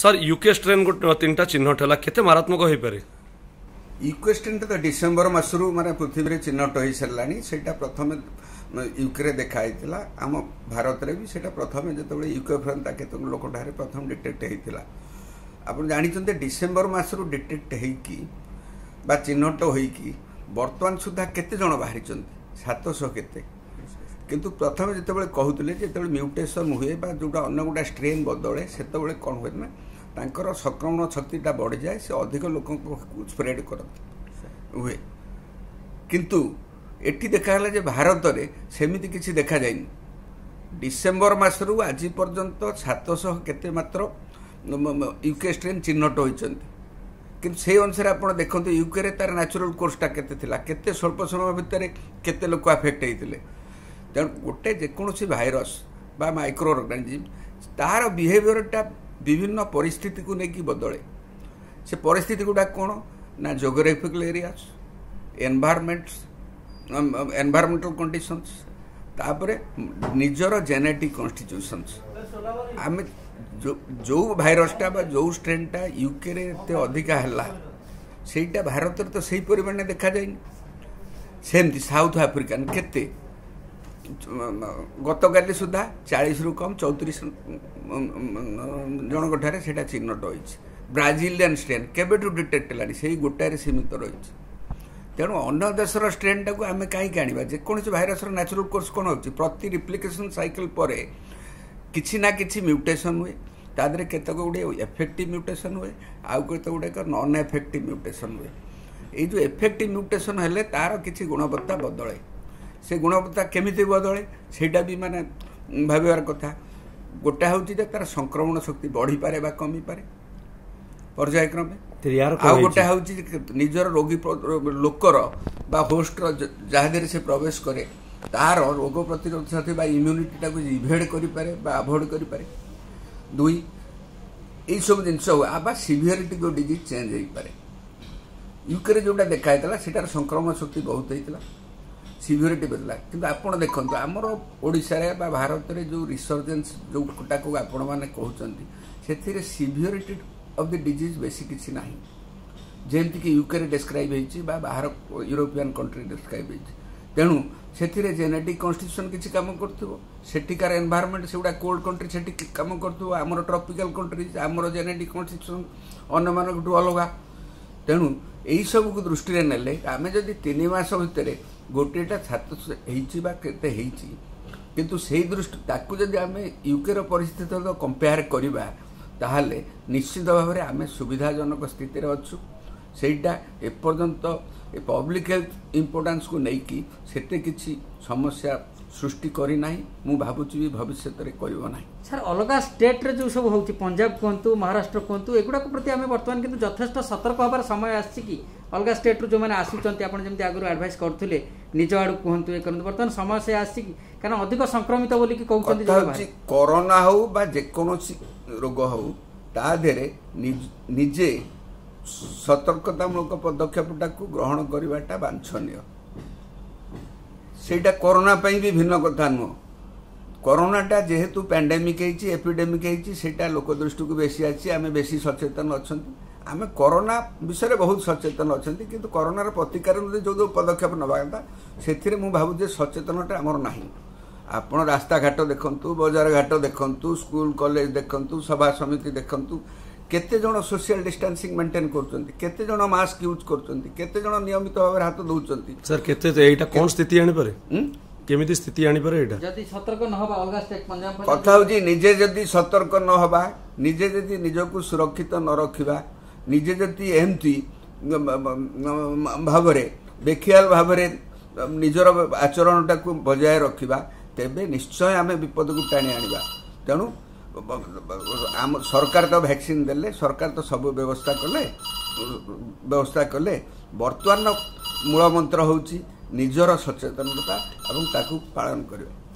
Sir UK strain तीन टा चिन्हट केते मारात्मक हो पारे यूके स्ट्रेन तो डिसेम्बर मसरू माने पृथ्वी रे चिन्हट हो सरलानी सेटा प्रथम यूके देखाईला आम भारत रे भी सेटा प्रथम जो यूके फ्रेन केतक लोक प्रथम डिटेक्ट होता आप जानते डिसेम्बर मसरू डिटेक्ट हो चिन्हट होकी बर्तमान सुधा केते जण बाहरी 700 केते किंतु प्रथम जिते कहते जो म्यूटेशन हुए जोटा अन्न गोटा स्ट्रेन बदले से कौन हुए ना तर संक्रमण शक्तिटा बढ़ी जाए से अधिक लोक स्प्रेड करते हुए किंतु एटी देखाला जे भारत में सेमती किसी देखा जाए डिसेम्बर मसरू आज पर्यंत 700 केते मात्र यूके स्ट्रेन चिन्हट होइचंती कि से अनुसार आप देखते यूके तार नेचुरल कोर्सटा केते स्वल्प समय भितर केते लोक आफेक्ट होते तेनाली गोटे जेकोसी भाइरस बा माइक्रो ऑर्गेनिज्म तार बिहेवियरटा विभिन्न परिस्थिति को लेकिन बदले से परिस्थिति गुड़ा कौन ना जोग्राफिकल एरियाज एनवायरमेंटल कंडीशंस तापर निजर जेनेटिक कन्स्टिट्यूशंस आम जो भाइरसटा बा जो स्ट्रेनटा यूके रे ते अधिका हल्ला सेटा भारत रे तो सही परिमाण देखा जाए सेमती साउथ आफ्रिकान केते गतकाली सुधा 40 रु कम 34 जनक ठारे सेटा चिन्हट होइछ ब्राजिलियन स्ट्रेन केबेटू डिटेक्ट लानी सेही गोटारे सीमित रहिछ तेणु अन्य देशर स्ट्रेनटा को आम कहीं आने जेकोसी भाइरस नेचुरल कोर्स कौन हो प्रति रिप्लिकेशन सैकल पर किसी ना किसी म्यूटेशन हुए तादरे केतक गुड़े एफेक्टिव म्यूटेशन हुए आउ केतक गुड़ाक नन एफेक्टिव म्यूटेशन हुए ये जो एफेक्टिव म्यूटेशन हेले तार किसी गुणवत्ता बदले से गुणवत्ता केमिति बदले सेटा भी माने भावार कथा गोटा हूँ तार संक्रमण शक्ति बढ़ी पारे बा कमी पारे पर्यायक्रमे आउ गोटा हूँ निजर रोगी लोकर बा होस्टर जहां से प्रवेश करे तार रोग प्रतिरोध शक्ति इम्यूनिटा को इभेड करे अभोइड करे दुई सब जिनस हुआ सीवियरिटी को डिजीज चेंज हो पाए यूके जोटा देखाई सेटार संक्रमण शक्ति बहुत होता सीवियरिटी बदला कि आप देखते आमर ओडिशा बा भारत में जो रिसर्जेन्स जोटा को आपण मैंने कहते हैं सीवियरिटी ऑफ द डिजीज बेसी किसी ना जमती कि यूके डिस्क्राइब होती बाहर यूरोपियन कंट्री डिस्क्राइब होती तेणु से जेनेटिक कन्स्टिट्यूशन किसी कम कर एनवायरनमेंट से गुड़ा कोल्ड कंट्री से कम कर ट्रॉपिकल कंट्रीज आमर जेनेटिक कन्स्टिट्यूशन अन्न मानू अलग तेणु यू को दृष्टि ने आम जब 3 मास भितर गोटेटा छात्र कितु से दृष्टि ताकू जब आम यूके परिस्थिति तो कंपेयर करवा ताहले निश्चित भाव में आम सुविधाजनक स्थित अच्छू सेटा एपर्यंत पब्लिक हेल्थ इंपोर्टेंस को लेकिन सेते किसी समस्या सृष्टि करना मु भावुची भी भविष्य करना सर अलग स्टेट रे जो सब हो पंजाब कहतु महाराष्ट्र कहतु एगुड़ा प्रति आम बर्तमान किंतु यथेष्ट सतर्क हबार समय आसी अलग स्टेट रू जो आसुच्च आपड़ी आगुरी आडभाइस करते निज आड़ कहतु ये करते बर्तमान समय से आसिक कहीं अधिक संक्रमित बोल कहते कोरोना हो बा जेकोसी रोग हो निजे सतर्कतामूलक पदक्षेपटा को ग्रहण करवाटा वांछनीय सेटा कोरोना पर भी भिन्न कथा नुह कोरोनाटा जेहेतु पैंडेमिक होती एपिडेमिक होता लोक दृष्टि को बेसी आसी आम बेसी सचेतन अच्छा आम कोरोना विषय बहुत सचेतन अच्छा किंतु कोरोनार प्रतिकार जो जो पदक्षेप नवा कथा से भावुजे सचेतनता आमर ना आपण रास्ता घाट देखु बजार घाट देखु स्कूल कॉलेज देखु सभा समिति देखु केते जण सोशल डिस्टेंसिंग मेंटेन करचंती केते जण मास्क यूज करचंती केते जण नियमित भाव हाथ धोचंती सर केते एटा कोन स्थिति आनी पारे केमिति स्थिति आनी पारे एटा जदी सतर्क न होबा अलगा स्टेट पंजाब कथा होजी निजे जदी सतर्क न होबा निजे जदी निजको सुरक्षित न रखिबा निजे जदी एमती भाबरे बेखियाल भाबरे निजर आचरणटा को बजाय रखिबा तेबे निश्चय आमे विपद को टाणी आनिबा तेनु आम सरकार तो वैक्सीन देले सरकार तो सब व्यवस्था कले बर्तमान मूल मंत्र होची निजर सचेतनता और ताकू पालन करिवे।